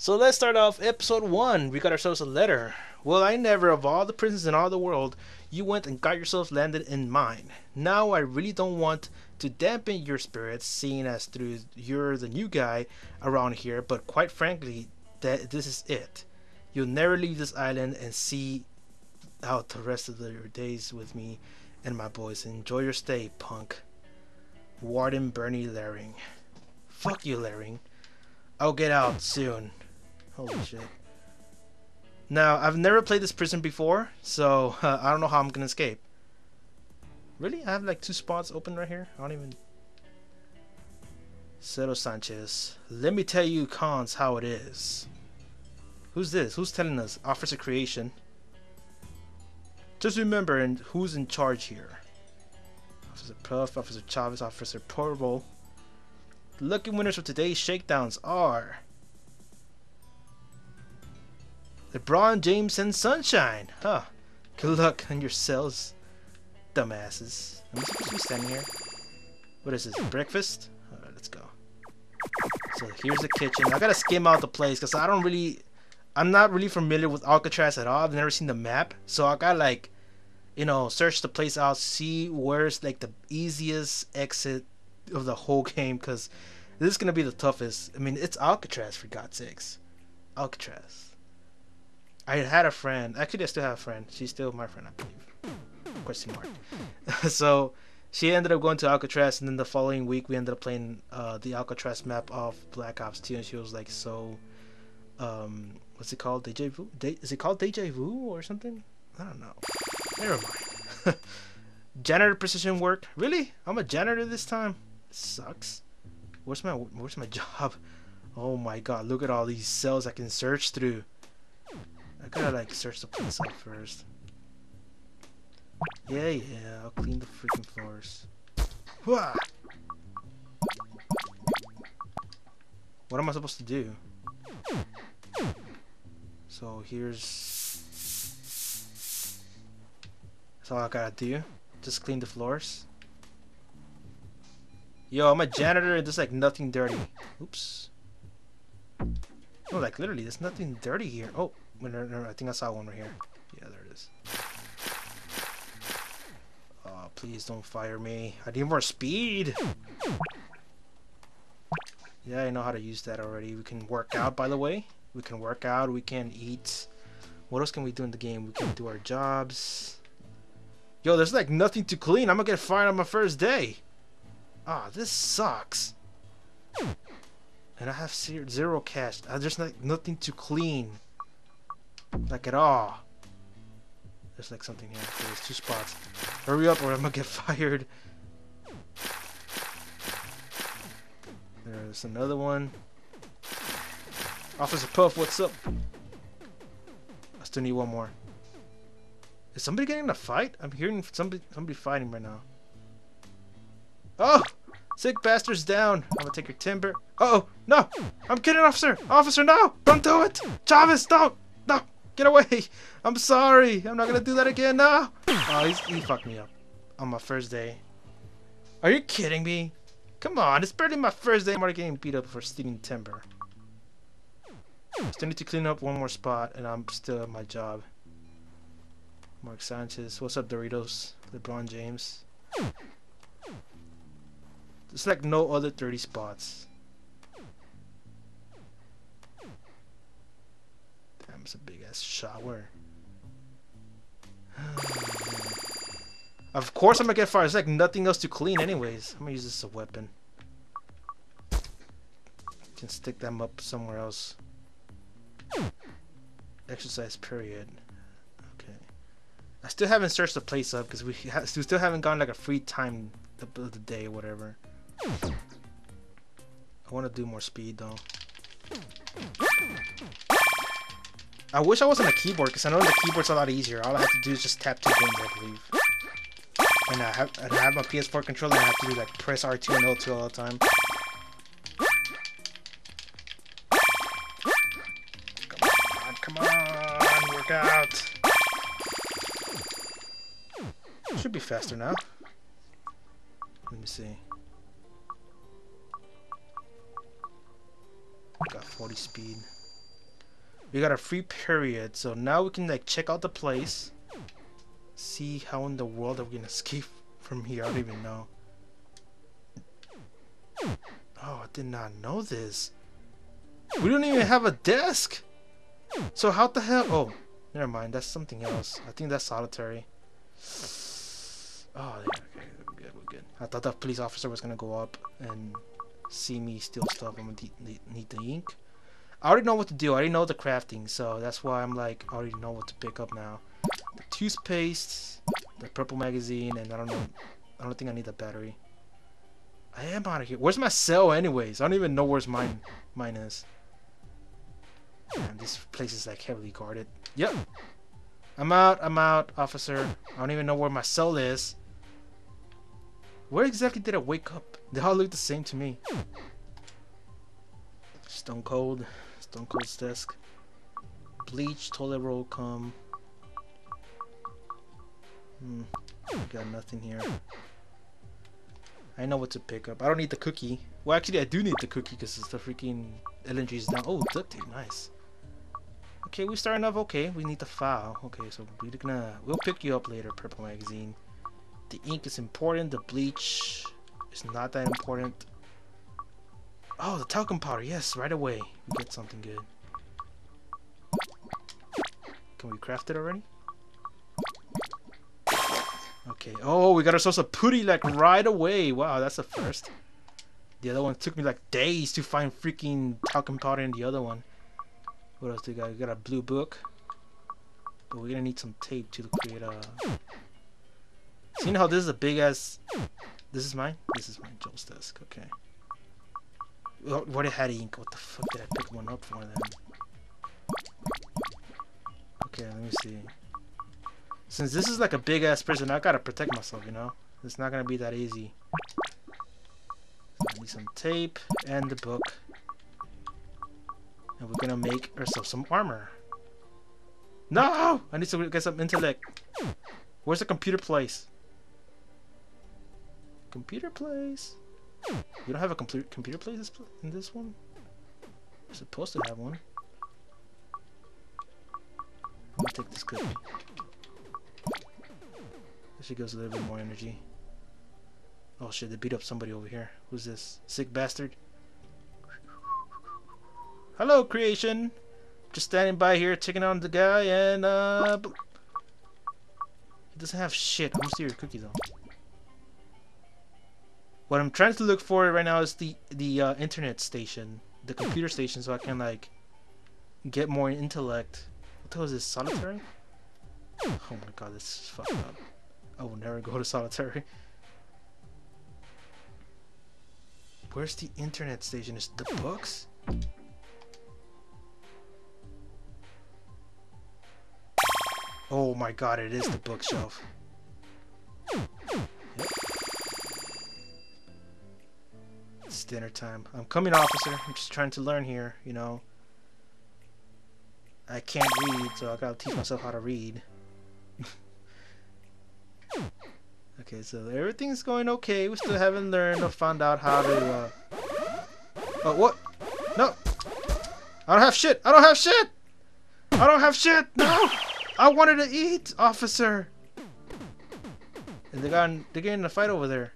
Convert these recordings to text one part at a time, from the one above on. So let's start off episode 1. We got ourselves a letter. Well, I never, of all the prisons in all the world, you went and got yourself landed in mine. Now I really don't want to dampen your spirits, seeing as through you're the new guy around here, but quite frankly, this is it. You'll never leave this island and see out the rest of your days with me and my boys. Enjoy your stay, punk. Warden Bernie Lehring. Fuck you, Lehring. I'll get out soon. Holy shit. Now, I've never played this prison before, so I don't know how I'm gonna escape. Really? I have like 2 spots open right here? I don't even... Cero Sanchez. Let me tell you cons how it is. Who's this? Who's telling us? Officer Creation. Just remember who's in charge here. Officer Puff, Officer Chavez, Officer Porvo. The lucky winners of today's shakedowns are... LeBron James and Sunshine. Huh. Good luck on your cells, dumbasses. I'm supposed to be standing here. What is this? Breakfast? Alright, let's go. So here's the kitchen. I gotta skim out the place because I'm not really familiar with Alcatraz at all. I've never seen the map. So I gotta like, you know, search the place out, see where's like the easiest exit of the whole game, because this is gonna be the toughest. I mean, it's Alcatraz, for God's sakes. Alcatraz. I had a friend. Actually, I still have a friend. She's still my friend, I believe. Question mark. So she ended up going to Alcatraz, and then the following week we ended up playing the Alcatraz map of Black Ops 2, and she was like, so, what's it called? Deja vu? Is it called Deja vu or something? I don't know. Never mind. Janitor precision work. Really? I'm a janitor this time. Sucks. Where's my job? Oh my God! Look at all these cells I can search through. I gotta like search the place up first. Yeah, I'll clean the freaking floors. Wah! What am I supposed to do? So here's... That's all I gotta do. Just clean the floors. Yo, I'm a janitor and there's like nothing dirty. Oops. No, like literally, there's nothing dirty here. Oh! No, I think I saw one right here. Yeah, there it is. Oh, please don't fire me. I need more speed. Yeah, I know how to use that already. We can work out, by the way. We can work out. We can eat. What else can we do in the game? We can do our jobs. Yo, there's like nothing to clean. I'm gonna get fired on my first day. Ah, this sucks. And I have zero cash. There's like nothing to clean. Like at all. There's like something here. There's 2 spots. Hurry up or I'm gonna get fired. There's another one. Officer Puff, what's up? I still need one more. Is somebody getting in a fight? I'm hearing somebody fighting right now. Oh! Sick bastards down. I'm gonna take your timber. Uh oh! No! I'm kidding, officer! Officer, no! Don't do it! Chavez, don't! No! Get away! I'm sorry! I'm not gonna do that again, no! Oh, he fucked me up on my first day. Are you kidding me? Come on, it's barely my first day. I'm already getting beat up for stealing timber. Still need to clean up one more spot and I'm still at my job. Mark Sanchez, what's up Doritos? LeBron James. There's like no other 30 spots. It's a big ass shower. Of course I'm gonna get fired. There's like nothing else to clean anyways. I'm gonna use this as a weapon. Can stick them up somewhere else. Exercise period. Okay. I still haven't searched the place up because we still haven't gotten like a free time of the day or whatever. I want to do more speed though. I wish I was on a keyboard because I know the keyboard's a lot easier. All I have to do is just tap 2 buttons, I believe. And I have my PS4 controller and I have to do like press R2 and L2 all the time. Come on, work out. Should be faster now. Let me see. Got 40 speed. We got a free period, so now we can like check out the place. See how in the world are we gonna escape from here? I don't even know. Oh, I did not know this. We don't even have a desk. So how the hell? Oh, never mind. That's something else. I think that's solitary. Oh, okay, we're good. We're good. I thought that police officer was gonna go up and see me steal stuff. I'm gonna need the ink. I already know what to do. I already know the crafting, so that's why I'm like, I already know what to pick up now. The toothpaste, the purple magazine, and I don't know. I don't think I need the battery. I am out of here. Where's my cell, anyways? I don't even know where's mine is. Man, this place is like heavily guarded. Yep. I'm out, officer. I don't even know where my cell is. Where exactly did I wake up? They all look the same to me. Stone Cold. Stone Cold's desk. Bleach, toilet roll, cum. Got nothing here. I know what to pick up. I don't need the cookie. Well, actually, I do need the cookie because it's the freaking LNG is down. Oh, duct tape, nice. Okay, we're starting off okay. We need the file. Okay, so we're gonna... We'll pick you up later, Purple Magazine. The ink is important. The bleach is not that important. Oh, the talcum powder. Yes, right away. We get something good. Can we craft it already? Okay. Oh, we got ourselves a putty like right away. Wow, that's the first. The other one took me like days to find freaking talcum powder in the other one. What else do we got? We got a blue book. But we're gonna need some tape to create a... So you know how this is a big ass... This is mine? This is mine. Joel's desk. Okay. What it had ink? What the fuck did I pick one up for then? Okay, let me see. Since this is like a big ass prison, I gotta protect myself, you know? It's not gonna be that easy. I need some tape and the book. And we're gonna make ourselves some armor. No! I need to get some intellect. Where's the computer place? Computer place? We don't have a computer place in this one? We're supposed to have one. I'm gonna take this cookie. She gives a little bit more energy. Oh shit, they beat up somebody over here. Who's this? Sick bastard? Hello, creation! Just standing by here, checking on the guy, and he doesn't have shit. I'm gonna steal your cookie though. What I'm trying to look for right now is the internet station. The computer station, so I can like get more intellect. What the hell is this? Solitary? Oh my god, this is fucked up. I will never go to solitary. Where's the internet station? Is the books? Oh my god, it is the bookshelf. Yep. It's dinner time. I'm coming, officer. I'm just trying to learn here, you know. I can't read, so I gotta teach myself how to read. Okay, so everything's going okay. We still haven't learned or found out how to, Oh, what? No! I don't have shit! I don't have shit! I don't have shit! No! I wanted to eat, officer! And they're getting in a fight over there.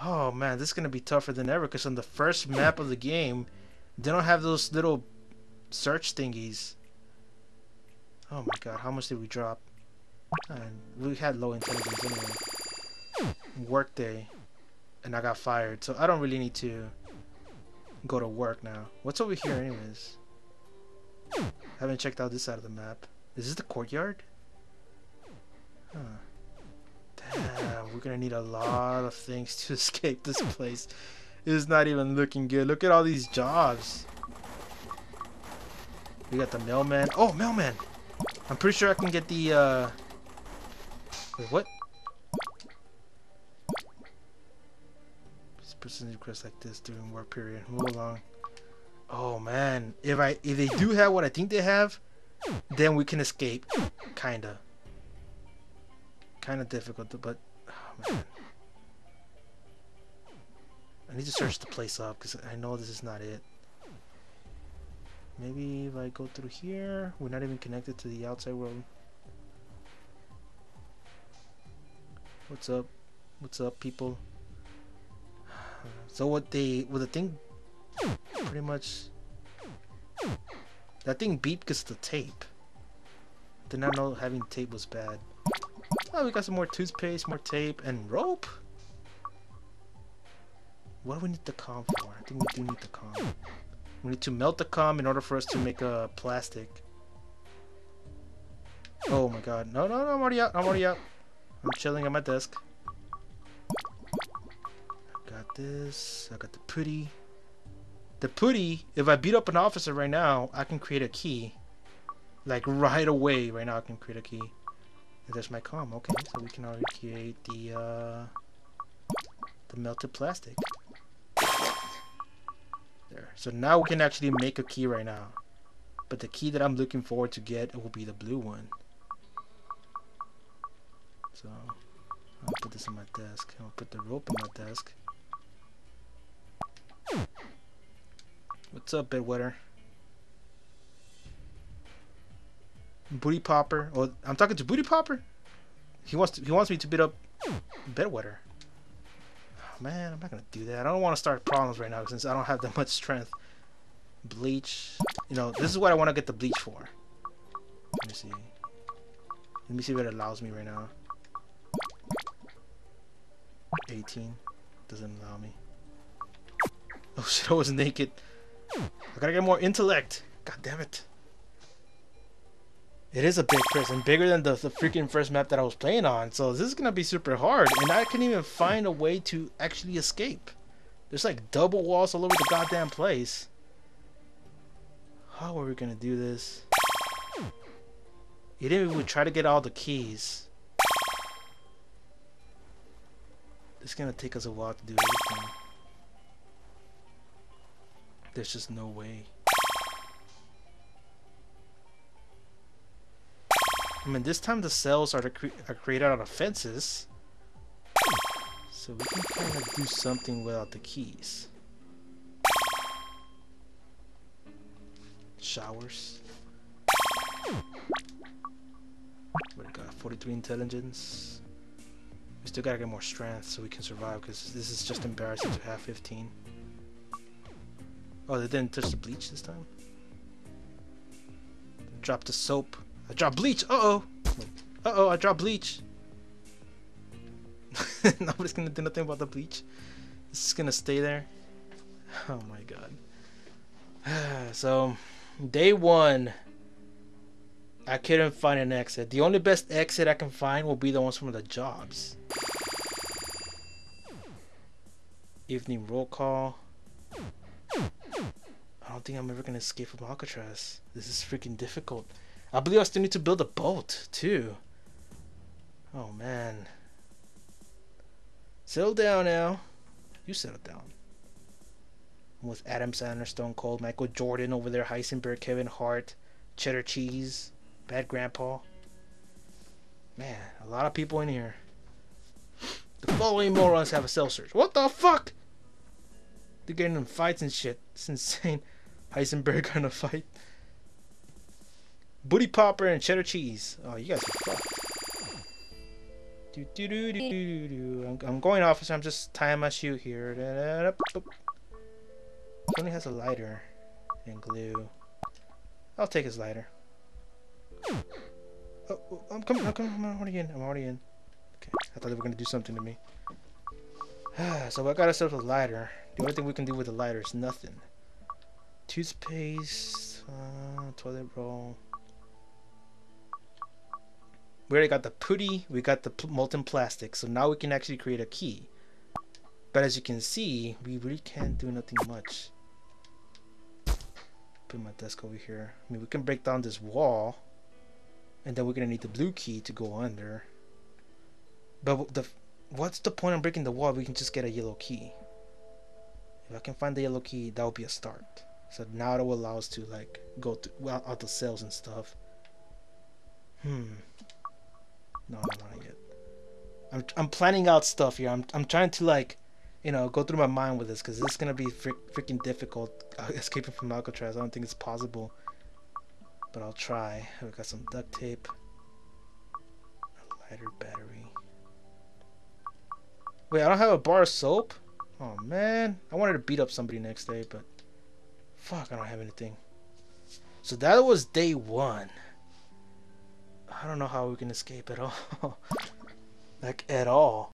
Oh, man, this is gonna be tougher than ever, because on the first map of the game, they don't have those little search thingies. Oh, my God, how much did we drop? And we had low intelligence anyway. Work day. And I got fired, so I don't really need to go to work now. What's over here anyways? I haven't checked out this side of the map. Is this the courtyard? Huh. Damn, we're gonna need a lot of things to escape this place. It's not even looking good. Look at all these jobs. We got the mailman. Oh, mailman! I'm pretty sure I can get the, Wait, what? This person requests like this during work period. Move along. Oh man, if they do have what I think they have, then we can escape. Kinda difficult, but oh, man. I need to search the place up because I know this is not it. Maybe if I go through here, we're not even connected to the outside world. What's up? What's up, people? So what the thing pretty much, that thing beeped because the tape. Did not know having tape was bad. Oh, we got some more toothpaste, more tape, and rope. What do we need the comb for? I think we do need the comb. We need to melt the comb in order for us to make a plastic. Oh my god. No, no, no, I'm already out. I'm already out. I'm chilling at my desk. I got this. I got the putty. The putty, if I beat up an officer right now, I can create a key. Like right away, right now I can create a key. And there's my comb. Okay, so we can already create the melted plastic. There. So now we can actually make a key right now. But the key that I'm looking forward to get will be the blue one. So I'll put this on my desk. I'll put the rope on my desk. What's up, bedwetter? Booty popper. Oh, I'm talking to booty popper. He wants me to beat up bedwetter. Man, I'm not gonna do that. I don't want to start problems right now since I don't have that much strength. Bleach, you know, this is what I want to get the bleach for. Let me see what it allows me right now. 18 doesn't allow me. Oh shit, I was naked. I gotta get more intellect. God damn it. It is a big prison, bigger than the freaking first map that I was playing on, so this is gonna be super hard, and I can't even find a way to actually escape. There's like double walls all over the goddamn place. How are we gonna do this? You didn't even try to get all the keys. It's gonna take us a while to do everything. There's just no way. I mean, this time the cells are created out of fences, so we can kind of do something without the keys. Showers. What we got? 43 intelligence. We still gotta get more strength so we can survive, because this is just embarrassing to have 15. Oh, they didn't touch the bleach this time? Drop the soap. I dropped bleach! Uh-oh! Uh-oh, I dropped bleach! Nobody's gonna do nothing about the bleach. It's just gonna stay there. Oh my god. So, day one. I couldn't find an exit. The only best exit I can find will be the ones from the jobs. Evening roll call. I don't think I'm ever gonna escape from Alcatraz. This is freaking difficult. I believe I still need to build a boat, too. Oh, man. Settle down now. You settle down. I'm with Adam Sandler, Stone Cold, Michael Jordan over there, Heisenberg, Kevin Hart, Cheddar Cheese, Bad Grandpa. Man, a lot of people in here. The following morons have a cell search. What the fuck? They're getting in fights and shit. It's insane. Heisenberg gonna fight. Booty popper and cheddar cheese. Oh, you guys are fucked. Do, do, do, do, do, do. I'm going, officer. I'm just tying my shoe here. Da, da, da, he only has a lighter and glue. I'll take his lighter. Oh, I'm coming. I'm coming. I'm already in. I'm already in. Okay. I thought they were gonna do something to me. So I got ourselves a lighter. The only thing we can do with the lighter is nothing. Toothpaste, toilet roll. We already got the putty, we got the molten plastic, so now we can actually create a key. But as you can see, we really can't do nothing much. Put my desk over here. I mean, we can break down this wall, and then we're gonna need the blue key to go under. But what's the point of breaking the wall if we can just get a yellow key? If I can find the yellow key, that would be a start. So now it will allow us to like go to out the cells and stuff. No, not yet. I'm planning out stuff here. I'm trying to like you know, go through my mind with this, because this is going to be freaking difficult, escaping from Alcatraz. I don't think it's possible, but I'll try. We've got some duct tape, a lighter, battery. Wait, I don't have a bar of soap? Oh, man. I wanted to beat up somebody next day, but fuck, I don't have anything. So that was day one. I don't know how we can escape at all. Like, at all.